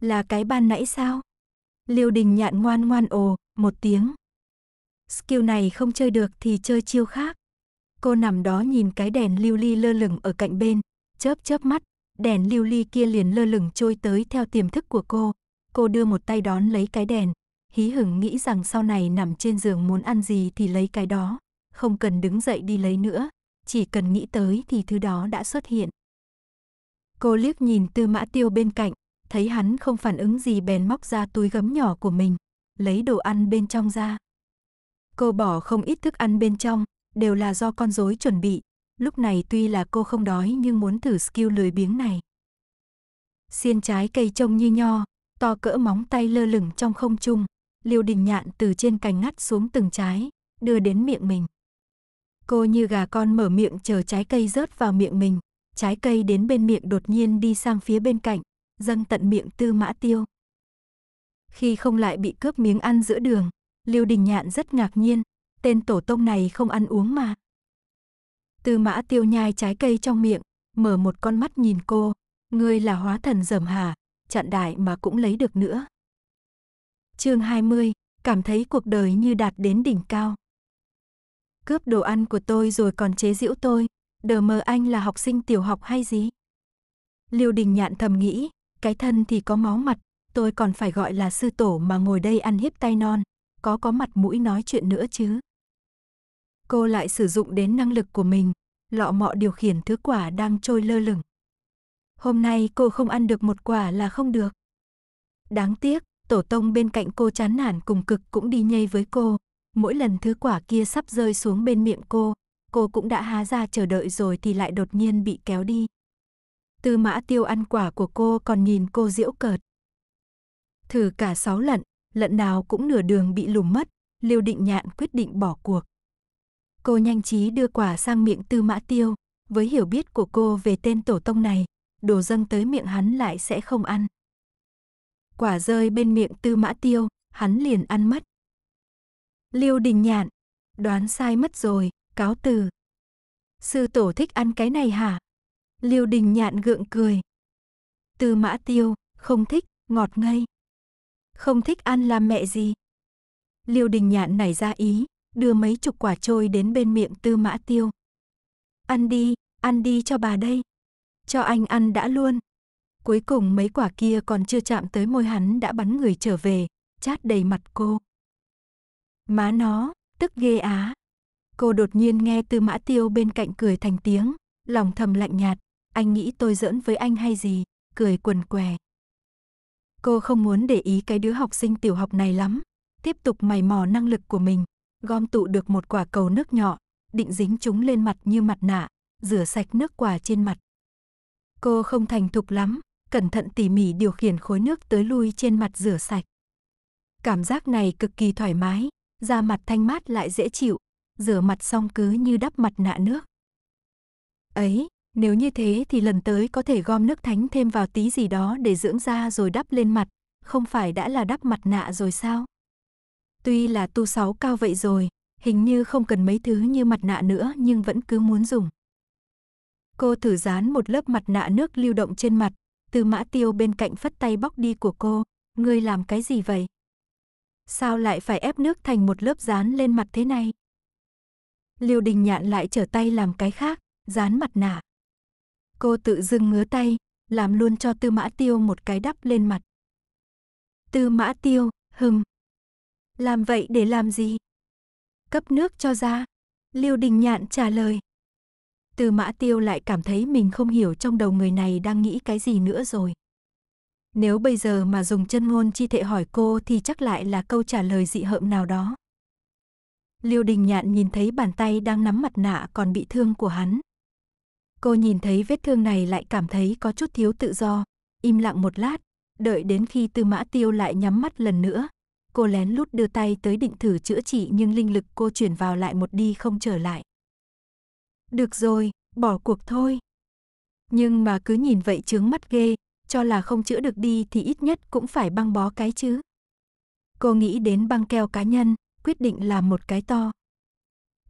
là cái ban nãy sao? Liêu Đình Nhạn ngoan ngoan ồ một tiếng. Skill này không chơi được thì chơi chiêu khác. Cô nằm đó nhìn cái đèn lưu ly lơ lửng ở cạnh bên, chớp chớp mắt, đèn lưu ly kia liền lơ lửng trôi tới theo tiềm thức của cô. Cô đưa một tay đón lấy cái đèn, hí hửng nghĩ rằng sau này nằm trên giường muốn ăn gì thì lấy cái đó, không cần đứng dậy đi lấy nữa, chỉ cần nghĩ tới thì thứ đó đã xuất hiện. Cô liếc nhìn Tư Mã Tiêu bên cạnh, thấy hắn không phản ứng gì bèn móc ra túi gấm nhỏ của mình, lấy đồ ăn bên trong ra. Cô bỏ không ít thức ăn bên trong, đều là do con rối chuẩn bị, lúc này tuy là cô không đói nhưng muốn thử skill lười biếng này. Xiên trái cây trông như nho, to cỡ móng tay lơ lửng trong không trung, Liêu Đình Nhạn từ trên cành ngắt xuống từng trái, đưa đến miệng mình. Cô như gà con mở miệng chờ trái cây rớt vào miệng mình, trái cây đến bên miệng đột nhiên đi sang phía bên cạnh, dâng tận miệng Tư Mã Tiêu. Khi không lại bị cướp miếng ăn giữa đường, Liêu Đình Nhạn rất ngạc nhiên, tên tổ tông này không ăn uống mà. Tư Mã Tiêu nhai trái cây trong miệng, mở một con mắt nhìn cô, ngươi là hóa thần dởm hả, chặn đại mà cũng lấy được nữa. Chương 20, cảm thấy cuộc đời như đạt đến đỉnh cao. Cướp đồ ăn của tôi rồi còn chế giễu tôi, đờ mờ anh là học sinh tiểu học hay gì? Liêu Đình Nhạn thầm nghĩ, cái thân thì có máu mặt, tôi còn phải gọi là sư tổ mà ngồi đây ăn hiếp tay non, có mặt mũi nói chuyện nữa chứ. Cô lại sử dụng đến năng lực của mình, lọ mọ điều khiển thứ quả đang trôi lơ lửng. Hôm nay cô không ăn được một quả là không được. Đáng tiếc, tổ tông bên cạnh cô chán nản cùng cực cũng đi nhây với cô. Mỗi lần thứ quả kia sắp rơi xuống bên miệng cô cũng đã há ra chờ đợi rồi thì lại đột nhiên bị kéo đi. Tư Mã Tiêu ăn quả của cô còn nhìn cô giễu cợt. Thử cả 6 lần, lần nào cũng nửa đường bị lùm mất, Liêu Đình Nhạn quyết định bỏ cuộc. Cô nhanh trí đưa quả sang miệng Tư Mã Tiêu, với hiểu biết của cô về tên tổ tông này, đồ dâng tới miệng hắn lại sẽ không ăn. Quả rơi bên miệng Tư Mã Tiêu, hắn liền ăn mất. Liêu Đình Nhạn, đoán sai mất rồi, cáo từ. Sư tổ thích ăn cái này hả? Liêu Đình Nhạn gượng cười. Tư Mã Tiêu, không thích, ngọt ngây. Không thích ăn làm mẹ gì? Liêu Đình Nhạn nảy ra ý, đưa mấy chục quả trôi đến bên miệng Tư Mã Tiêu. Ăn đi cho bà đây. Cho anh ăn đã luôn. Cuối cùng mấy quả kia còn chưa chạm tới môi hắn đã bắn người trở về, chát đầy mặt cô. Má nó, tức ghê á. Cô đột nhiên nghe Tư Mã Tiêu bên cạnh cười thành tiếng, lòng thầm lạnh nhạt, anh nghĩ tôi giỡn với anh hay gì, cười quần què. Cô không muốn để ý cái đứa học sinh tiểu học này lắm, tiếp tục mày mò năng lực của mình, gom tụ được một quả cầu nước nhỏ, định dính chúng lên mặt như mặt nạ, rửa sạch nước quả trên mặt. Cô không thành thục lắm, cẩn thận tỉ mỉ điều khiển khối nước tới lui trên mặt rửa sạch. Cảm giác này cực kỳ thoải mái, da mặt thanh mát lại dễ chịu, rửa mặt xong cứ như đắp mặt nạ nước. Ấy, nếu như thế thì lần tới có thể gom nước thánh thêm vào tí gì đó để dưỡng da rồi đắp lên mặt, không phải đã là đắp mặt nạ rồi sao? Tuy là tu 6 cao vậy rồi, hình như không cần mấy thứ như mặt nạ nữa nhưng vẫn cứ muốn dùng. Cô thử dán một lớp mặt nạ nước lưu động trên mặt, Tư Mã Tiêu bên cạnh phất tay bóc đi của cô, ngươi làm cái gì vậy? Sao lại phải ép nước thành một lớp dán lên mặt thế này? Liêu Đình Nhạn lại trở tay làm cái khác, dán mặt nạ. Cô tự dưng ngứa tay, làm luôn cho Tư Mã Tiêu một cái đắp lên mặt. Tư Mã Tiêu, hừm. Làm vậy để làm gì? Cấp nước cho da. Liêu Đình Nhạn trả lời. Tư Mã Tiêu lại cảm thấy mình không hiểu trong đầu người này đang nghĩ cái gì nữa rồi. Nếu bây giờ mà dùng chân ngôn chi thể hỏi cô thì chắc lại là câu trả lời dị hợm nào đó. Liêu Đình Nhạn nhìn thấy bàn tay đang nắm mặt nạ còn bị thương của hắn. Cô nhìn thấy vết thương này lại cảm thấy có chút thiếu tự do, im lặng một lát, đợi đến khi Tư Mã Tiêu lại nhắm mắt lần nữa. Cô lén lút đưa tay tới định thử chữa trị nhưng linh lực cô chuyển vào lại một đi không trở lại. Được rồi, bỏ cuộc thôi. Nhưng mà cứ nhìn vậy chướng mắt ghê, cho là không chữa được đi thì ít nhất cũng phải băng bó cái chứ. Cô nghĩ đến băng keo cá nhân, quyết định làm một cái to.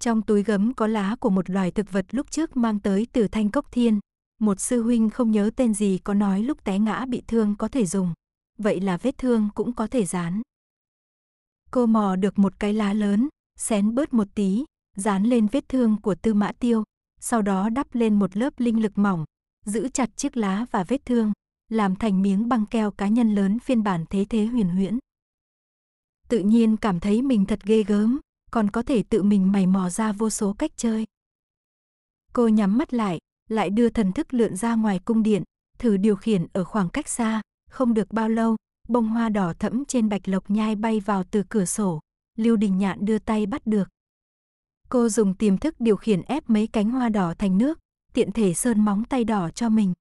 Trong túi gấm có lá của một loài thực vật lúc trước mang tới từ Thanh Cốc Thiên, một sư huynh không nhớ tên gì có nói lúc té ngã bị thương có thể dùng, vậy là vết thương cũng có thể dán. Cô mò được một cái lá lớn, xén bớt một tí, dán lên vết thương của Tư Mã Tiêu, sau đó đắp lên một lớp linh lực mỏng, giữ chặt chiếc lá và vết thương, làm thành miếng băng keo cá nhân lớn phiên bản thế huyền huyễn. Tự nhiên cảm thấy mình thật ghê gớm, còn có thể tự mình mày mò ra vô số cách chơi. Cô nhắm mắt lại, lại đưa thần thức lượn ra ngoài cung điện, thử điều khiển ở khoảng cách xa, không được bao lâu, bông hoa đỏ thẫm trên Bạch Lộc Nhai bay vào từ cửa sổ, Liêu Đình Nhạn đưa tay bắt được. Cô dùng tiềm thức điều khiển ép mấy cánh hoa đỏ thành nước, tiện thể sơn móng tay đỏ cho mình.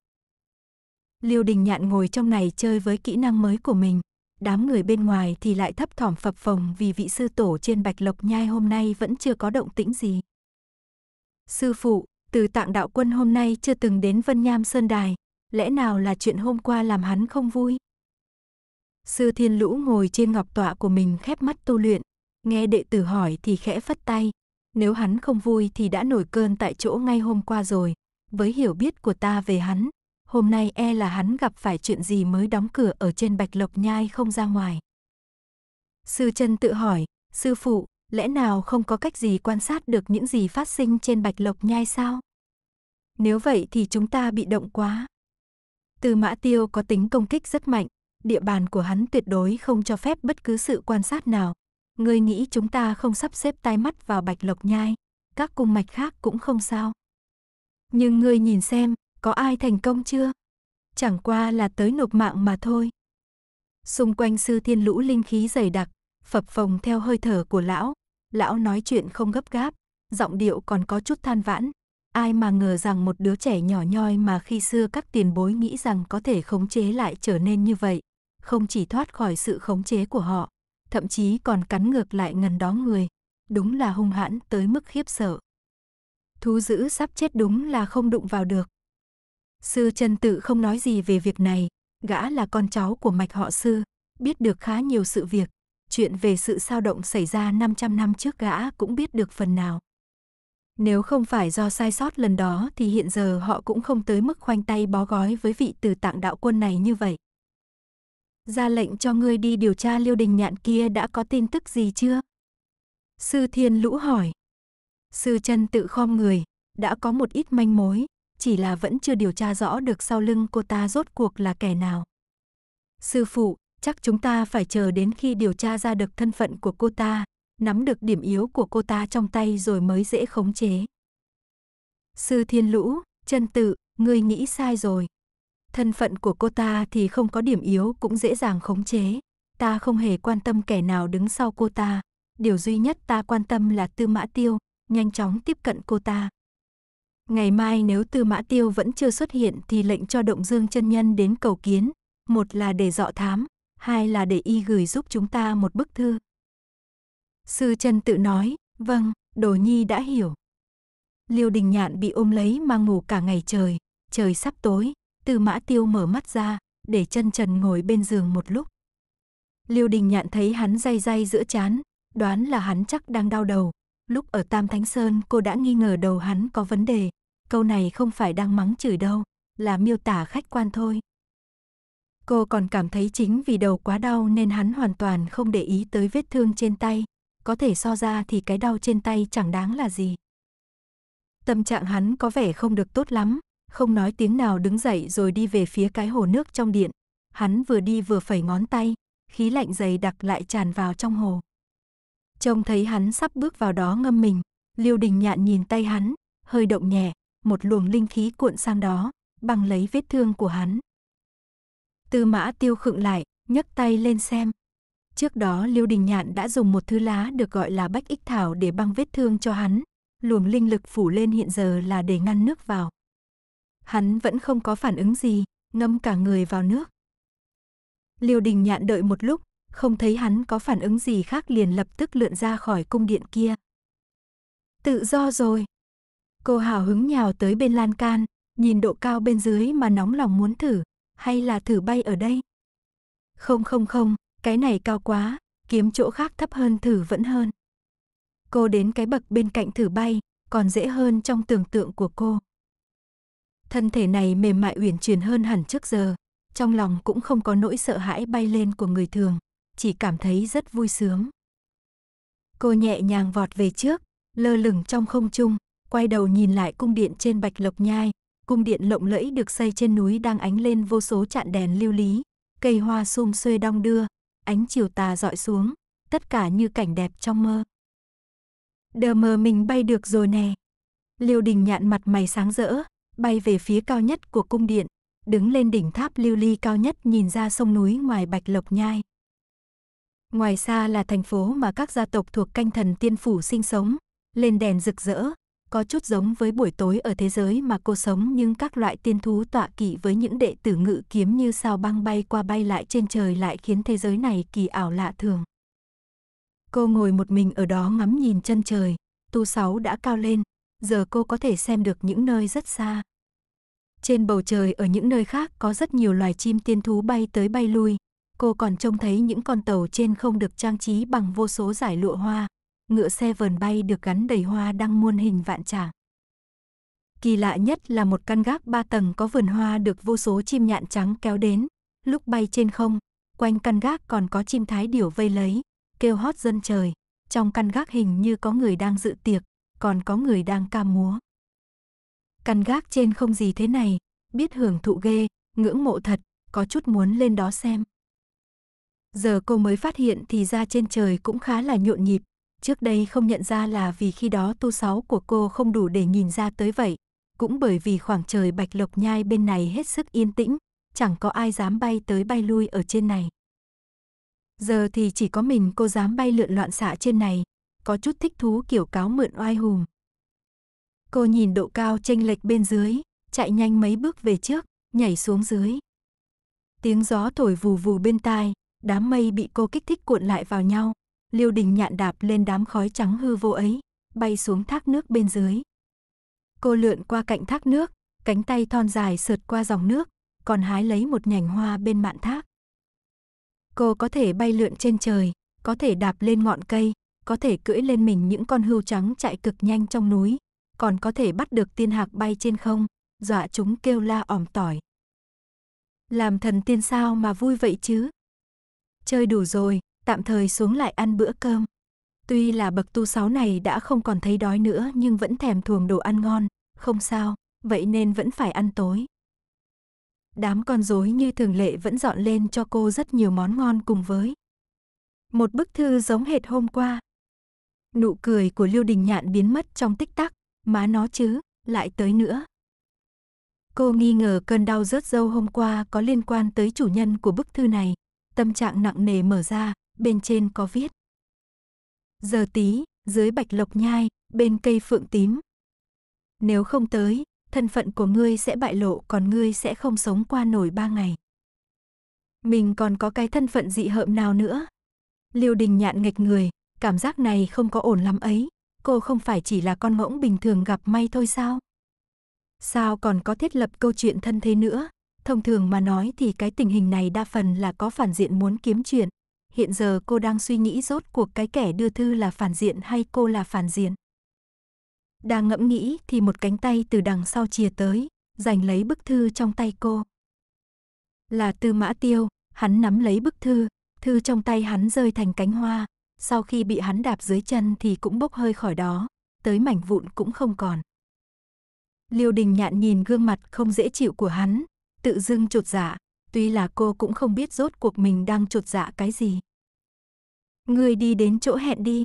Liêu Đình Nhạn ngồi trong này chơi với kỹ năng mới của mình, đám người bên ngoài thì lại thấp thỏm phập phồng vì vị sư tổ trên Bạch Lộc Nhai hôm nay vẫn chưa có động tĩnh gì. Sư phụ, Từ Tạng đạo quân hôm nay chưa từng đến Vân Nam Sơn Đài, lẽ nào là chuyện hôm qua làm hắn không vui? Sư Thiên Lũ ngồi trên ngọc tọa của mình khép mắt tu luyện, nghe đệ tử hỏi thì khẽ phất tay. Nếu hắn không vui thì đã nổi cơn tại chỗ ngay hôm qua rồi. Với hiểu biết của ta về hắn, hôm nay e là hắn gặp phải chuyện gì mới đóng cửa ở trên Bạch Lộc Nhai không ra ngoài. Sư Chân tự hỏi, sư phụ, lẽ nào không có cách gì quan sát được những gì phát sinh trên Bạch Lộc Nhai sao? Nếu vậy thì chúng ta bị động quá. Tư Mã Tiêu có tính công kích rất mạnh, địa bàn của hắn tuyệt đối không cho phép bất cứ sự quan sát nào. Ngươi nghĩ chúng ta không sắp xếp tai mắt vào Bạch Lộc Nhai, các cung mạch khác cũng không sao. Nhưng ngươi nhìn xem, có ai thành công chưa? Chẳng qua là tới nộp mạng mà thôi. Xung quanh Sư Thiên Lũ linh khí dày đặc, phập phồng theo hơi thở của lão. Lão nói chuyện không gấp gáp, giọng điệu còn có chút than vãn. Ai mà ngờ rằng một đứa trẻ nhỏ nhoi mà khi xưa các tiền bối nghĩ rằng có thể khống chế lại trở nên như vậy. Không chỉ thoát khỏi sự khống chế của họ, thậm chí còn cắn ngược lại ngần đó người. Đúng là hung hãn tới mức khiếp sợ. Thú dữ sắp chết đúng là không đụng vào được. Sư Chân tự không nói gì về việc này. Gã là con cháu của mạch họ Sư, biết được khá nhiều sự việc. Chuyện về sự sao động xảy ra 500 năm trước gã cũng biết được phần nào. Nếu không phải do sai sót lần đó thì hiện giờ họ cũng không tới mức khoanh tay bó gói với vị Từ Tạng đạo quân này như vậy. Ra lệnh cho ngươi đi điều tra Liêu Đình Nhạn kia đã có tin tức gì chưa? Sư Thiên Lũ hỏi. Sư Chân tự khom người, đã có một ít manh mối, chỉ là vẫn chưa điều tra rõ được sau lưng cô ta rốt cuộc là kẻ nào. Sư phụ, chắc chúng ta phải chờ đến khi điều tra ra được thân phận của cô ta, nắm được điểm yếu của cô ta trong tay rồi mới dễ khống chế. Sư Thiên Lũ, Chân tự, ngươi nghĩ sai rồi. Thân phận của cô ta thì không có điểm yếu cũng dễ dàng khống chế. Ta không hề quan tâm kẻ nào đứng sau cô ta. Điều duy nhất ta quan tâm là Tư Mã Tiêu, nhanh chóng tiếp cận cô ta. Ngày mai nếu Tư Mã Tiêu vẫn chưa xuất hiện thì lệnh cho Động Dương chân nhân đến cầu kiến. Một là để dọ thám, hai là để y gửi giúp chúng ta một bức thư. Sư Chân tự nói, vâng, Đồ Nhi đã hiểu. Liêu Đình Nhạn bị ôm lấy mà ngủ cả ngày trời. Trời sắp tối, Tư Mã Tiêu mở mắt ra, để chân trần ngồi bên giường một lúc. Liêu Đình Nhạn thấy hắn day day giữa trán, đoán là hắn chắc đang đau đầu. Lúc ở Tam Thanh Sơn cô đã nghi ngờ đầu hắn có vấn đề. Câu này không phải đang mắng chửi đâu, là miêu tả khách quan thôi. Cô còn cảm thấy chính vì đầu quá đau nên hắn hoàn toàn không để ý tới vết thương trên tay. Có thể so ra thì cái đau trên tay chẳng đáng là gì. Tâm trạng hắn có vẻ không được tốt lắm, không nói tiếng nào đứng dậy rồi đi về phía cái hồ nước trong điện. Hắn vừa đi vừa phẩy ngón tay, khí lạnh dày đặc lại tràn vào trong hồ. Trông thấy hắn sắp bước vào đó ngâm mình, Liêu Đình Nhạn nhìn tay hắn, hơi động nhẹ, một luồng linh khí cuộn sang đó, băng lấy vết thương của hắn. Tư Mã Tiêu khựng lại, nhấc tay lên xem. Trước đó Liêu Đình Nhạn đã dùng một thứ lá được gọi là bách ích thảo để băng vết thương cho hắn, luồng linh lực phủ lên hiện giờ là để ngăn nước vào. Hắn vẫn không có phản ứng gì, ngâm cả người vào nước. Liêu Đình Nhạn đợi một lúc, không thấy hắn có phản ứng gì khác liền lập tức lượn ra khỏi cung điện kia. Tự do rồi. Cô hào hứng nhào tới bên lan can, nhìn độ cao bên dưới mà nóng lòng muốn thử, hay là thử bay ở đây? Không, cái này cao quá, kiếm chỗ khác thấp hơn thử vẫn hơn. Cô đến cái bậc bên cạnh thử bay, còn dễ hơn trong tưởng tượng của cô. Thân thể này mềm mại uyển chuyển hơn hẳn trước giờ, trong lòng cũng không có nỗi sợ hãi bay lên của người thường, chỉ cảm thấy rất vui sướng. Cô nhẹ nhàng vọt về trước, lơ lửng trong không trung, quay đầu nhìn lại cung điện trên Bạch Lộc Nhai, cung điện lộng lẫy được xây trên núi đang ánh lên vô số chạn đèn lưu ly, cây hoa sum xuê đong đưa, ánh chiều tà dọi xuống, tất cả như cảnh đẹp trong mơ. Đờ mờ mình bay được rồi nè. Liêu Đình Nhạn mặt mày sáng rỡ, bay về phía cao nhất của cung điện, đứng lên đỉnh tháp lưu ly cao nhất nhìn ra sông núi ngoài Bạch Lộc Nhai. Ngoài xa là thành phố mà các gia tộc thuộc Canh Thần Tiên Phủ sinh sống, lên đèn rực rỡ, có chút giống với buổi tối ở thế giới mà cô sống, nhưng các loại tiên thú tọa kỵ với những đệ tử ngự kiếm như sao băng bay qua bay lại trên trời lại khiến thế giới này kỳ ảo lạ thường. Cô ngồi một mình ở đó ngắm nhìn chân trời, tu sáu đã cao lên, giờ cô có thể xem được những nơi rất xa. Trên bầu trời ở những nơi khác có rất nhiều loài chim tiên thú bay tới bay lui, cô còn trông thấy những con tàu trên không được trang trí bằng vô số dải lụa hoa, ngựa xe vờn bay được gắn đầy hoa đăng muôn hình vạn trạng. Kỳ lạ nhất là một căn gác 3 tầng có vườn hoa được vô số chim nhạn trắng kéo đến, lúc bay trên không, quanh căn gác còn có chim thái điểu vây lấy, kêu hót dân trời, trong căn gác hình như có người đang dự tiệc, còn có người đang ca múa. Căn gác trên không gì thế này, biết hưởng thụ ghê, ngưỡng mộ thật, có chút muốn lên đó xem. Giờ cô mới phát hiện thì ra trên trời cũng khá là nhộn nhịp, trước đây không nhận ra là vì khi đó tu sáu của cô không đủ để nhìn ra tới vậy, cũng bởi vì khoảng trời Bạch Lộc Nhai bên này hết sức yên tĩnh, chẳng có ai dám bay tới bay lui ở trên này. Giờ thì chỉ có mình cô dám bay lượn loạn xạ trên này, có chút thích thú kiểu cáo mượn oai hùng. Cô nhìn độ cao chênh lệch bên dưới, chạy nhanh mấy bước về trước, nhảy xuống dưới. Tiếng gió thổi vù vù bên tai, đám mây bị cô kích thích cuộn lại vào nhau. Liêu Đình Nhạn đạp lên đám khói trắng hư vô ấy, bay xuống thác nước bên dưới. Cô lượn qua cạnh thác nước, cánh tay thon dài sượt qua dòng nước, còn hái lấy một nhành hoa bên mạn thác. Cô có thể bay lượn trên trời, có thể đạp lên ngọn cây, có thể cưỡi lên mình những con hươu trắng chạy cực nhanh trong núi, còn có thể bắt được tiên hạc bay trên không, dọa chúng kêu la ỏm tỏi. Làm thần tiên sao mà vui vậy chứ? Chơi đủ rồi, tạm thời xuống lại ăn bữa cơm. Tuy là bậc tu sáu này đã không còn thấy đói nữa nhưng vẫn thèm thuồng đồ ăn ngon, không sao, vậy nên vẫn phải ăn tối. Đám con rối như thường lệ vẫn dọn lên cho cô rất nhiều món ngon cùng với một bức thư giống hệt hôm qua. Nụ cười của Liêu Đình Nhạn biến mất trong tích tắc, má nó chứ, lại tới nữa. Cô nghi ngờ cơn đau rớt râu hôm qua có liên quan tới chủ nhân của bức thư này, tâm trạng nặng nề mở ra, bên trên có viết. Giờ tí, dưới Bạch Lộc Nhai, bên cây phượng tím. Nếu không tới, thân phận của ngươi sẽ bại lộ, còn ngươi sẽ không sống qua nổi 3 ngày. Mình còn có cái thân phận dị hợm nào nữa? Liêu Đình Nhạn nghịch người, cảm giác này không có ổn lắm ấy. Cô không phải chỉ là con ngỗng bình thường gặp may thôi sao? Sao còn có thiết lập câu chuyện thân thế nữa? Thông thường mà nói thì cái tình hình này đa phần là có phản diện muốn kiếm chuyện. Hiện giờ cô đang suy nghĩ rốt cuộc cái kẻ đưa thư là phản diện hay cô là phản diện. Đang ngẫm nghĩ thì một cánh tay từ đằng sau chìa tới, giành lấy bức thư trong tay cô. Là Tư Mã Tiêu, hắn nắm lấy bức thư, thư trong tay hắn rơi thành cánh hoa, sau khi bị hắn đạp dưới chân thì cũng bốc hơi khỏi đó, tới mảnh vụn cũng không còn. Liêu Đình Nhạn nhìn gương mặt không dễ chịu của hắn, tự dưng chột dạ, tuy là cô cũng không biết rốt cuộc mình đang chột dạ cái gì. Người đi đến chỗ hẹn đi,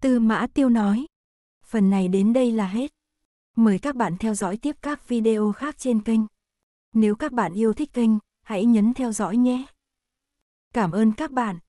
Tư Mã Tiêu nói. Phần này đến đây là hết. Mời các bạn theo dõi tiếp các video khác trên kênh. Nếu các bạn yêu thích kênh, hãy nhấn theo dõi nhé. Cảm ơn các bạn.